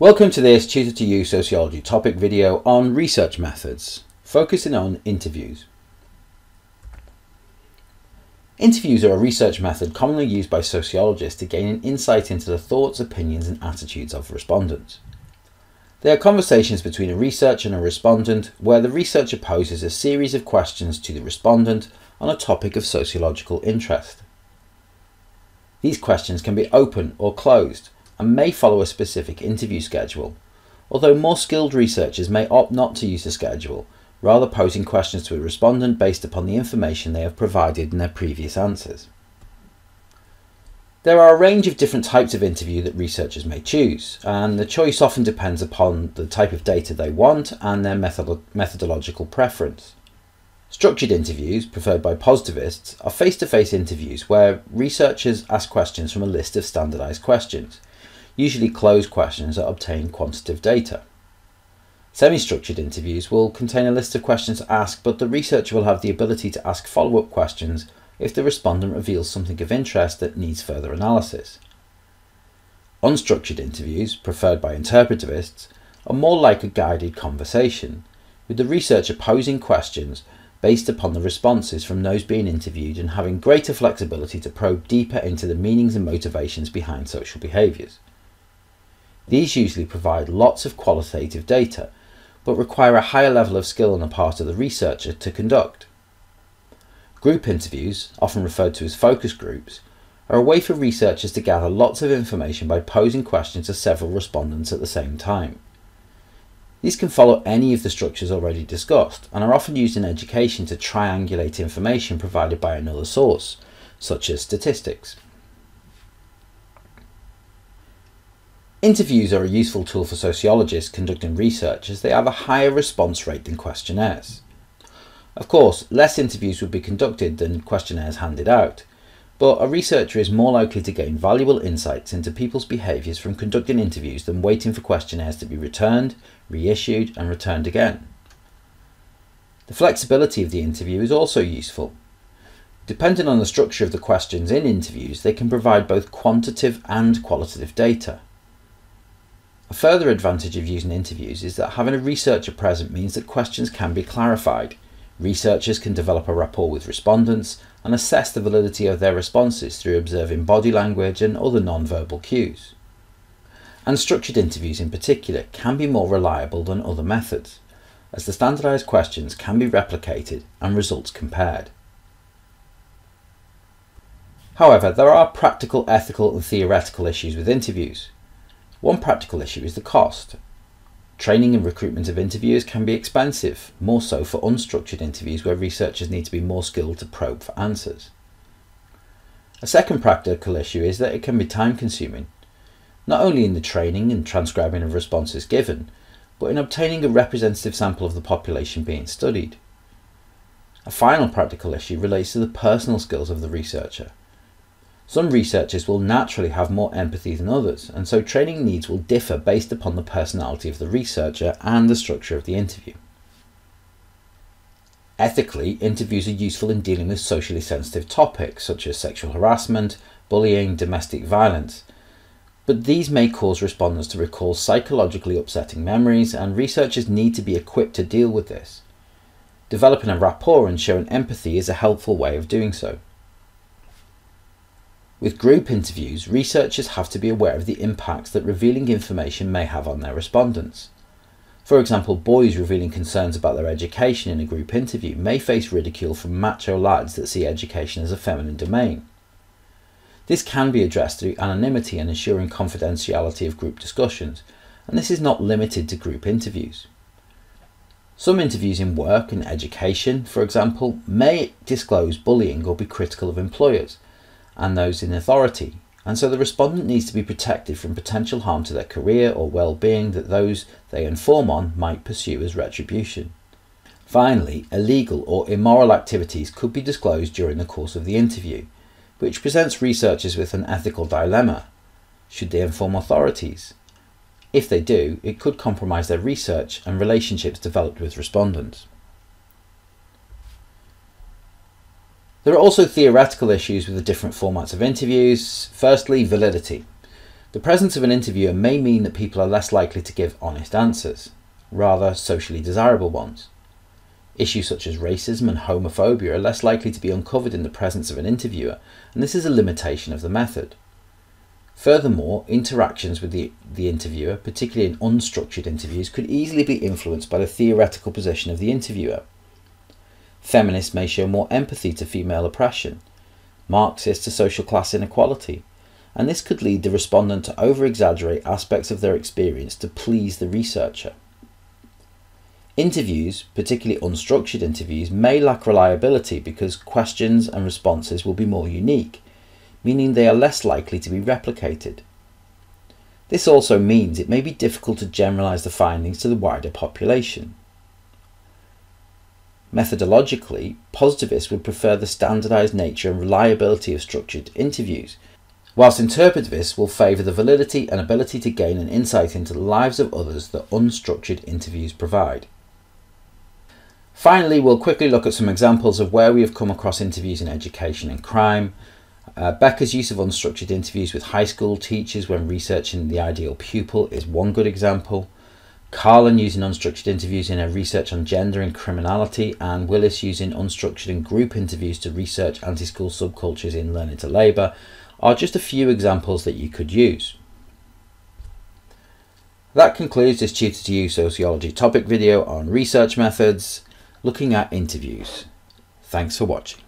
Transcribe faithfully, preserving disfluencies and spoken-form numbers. Welcome to this Tutor to U Sociology topic video on research methods, focusing on interviews. Interviews are a research method commonly used by sociologists to gain an insight into the thoughts, opinions and attitudes of respondents. They are conversations between a researcher and a respondent where the researcher poses a series of questions to the respondent on a topic of sociological interest. These questions can be open or closed and may follow a specific interview schedule, although more skilled researchers may opt not to use the schedule, rather posing questions to a respondent based upon the information they have provided in their previous answers. There are a range of different types of interview that researchers may choose, and the choice often depends upon the type of data they want and their method- methodological preference. Structured interviews, preferred by positivists, are face-to-face interviews where researchers ask questions from a list of standardized questions, usually closed questions that obtain quantitative data. Semi-structured interviews will contain a list of questions asked, but the researcher will have the ability to ask follow-up questions if the respondent reveals something of interest that needs further analysis. Unstructured interviews, preferred by interpretivists, are more like a guided conversation, with the researcher posing questions based upon the responses from those being interviewed and having greater flexibility to probe deeper into the meanings and motivations behind social behaviours. These usually provide lots of qualitative data, but require a higher level of skill on the part of the researcher to conduct. Group interviews, often referred to as focus groups, are a way for researchers to gather lots of information by posing questions to several respondents at the same time. These can follow any of the structures already discussed and are often used in education to triangulate information provided by another source, such as statistics. Interviews are a useful tool for sociologists conducting research as they have a higher response rate than questionnaires. Of course, less interviews would be conducted than questionnaires handed out, but a researcher is more likely to gain valuable insights into people's behaviours from conducting interviews than waiting for questionnaires to be returned, reissued and returned again. The flexibility of the interview is also useful. Depending on the structure of the questions in interviews, they can provide both quantitative and qualitative data. A further advantage of using interviews is that having a researcher present means that questions can be clarified, researchers can develop a rapport with respondents and assess the validity of their responses through observing body language and other non-verbal cues. And structured interviews in particular can be more reliable than other methods, as the standardised questions can be replicated and results compared. However, there are practical, ethical and theoretical issues with interviews. One practical issue is the cost. Training and recruitment of interviewers can be expensive, more so for unstructured interviews where researchers need to be more skilled to probe for answers. A second practical issue is that it can be time consuming, not only in the training and transcribing of responses given, but in obtaining a representative sample of the population being studied. A final practical issue relates to the personal skills of the researcher. Some researchers will naturally have more empathy than others, and so training needs will differ based upon the personality of the researcher and the structure of the interview. Ethically, interviews are useful in dealing with socially sensitive topics such as sexual harassment, bullying, domestic violence, but these may cause respondents to recall psychologically upsetting memories, and researchers need to be equipped to deal with this. Developing a rapport and showing empathy is a helpful way of doing so. With group interviews, researchers have to be aware of the impacts that revealing information may have on their respondents. For example, boys revealing concerns about their education in a group interview may face ridicule from macho lads that see education as a feminine domain. This can be addressed through anonymity and ensuring confidentiality of group discussions, and this is not limited to group interviews. Some interviews in work and education, for example, may disclose bullying or be critical of employers and those in authority, and so the respondent needs to be protected from potential harm to their career or well-being that those they inform on might pursue as retribution. Finally, illegal or immoral activities could be disclosed during the course of the interview, which presents researchers with an ethical dilemma. Should they inform authorities? If they do, it could compromise their research and relationships developed with respondents. There are also theoretical issues with the different formats of interviews. Firstly, validity. The presence of an interviewer may mean that people are less likely to give honest answers, rather socially desirable ones. Issues such as racism and homophobia are less likely to be uncovered in the presence of an interviewer, and this is a limitation of the method. Furthermore, interactions with the, the interviewer, particularly in unstructured interviews, could easily be influenced by the theoretical position of the interviewer. Feminists may show more empathy to female oppression, Marxists to social class inequality, and this could lead the respondent to over-exaggerate aspects of their experience to please the researcher. Interviews, particularly unstructured interviews, may lack reliability because questions and responses will be more unique, meaning they are less likely to be replicated. This also means it may be difficult to generalize the findings to the wider population. Methodologically, positivists would prefer the standardized nature and reliability of structured interviews, whilst interpretivists will favour the validity and ability to gain an insight into the lives of others that unstructured interviews provide. Finally, we'll quickly look at some examples of where we have come across interviews in education and crime, uh, Becker's use of unstructured interviews with high school teachers when researching the ideal pupil is one good example, Carlin using unstructured interviews in her research on gender and criminality, and Willis using unstructured and group interviews to research anti-school subcultures in Learning to Labour, are just a few examples that you could use. That concludes this Tutor to U Sociology topic video on research methods, looking at interviews. Thanks for watching.